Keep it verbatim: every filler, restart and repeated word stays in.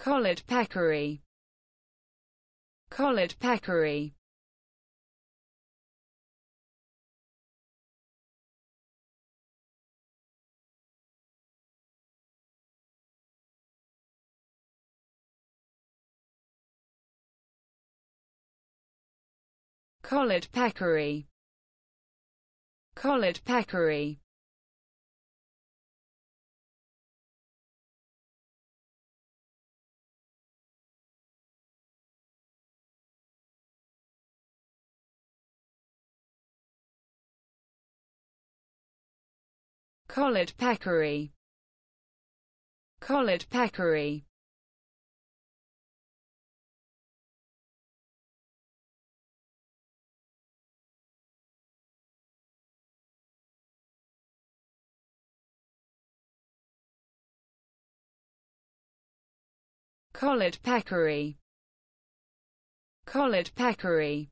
Collared peccary. Collared peccary. Collared peccary. Collared peccary. Collared peccary. Collared peccary. Collared peccary. Collared peccary.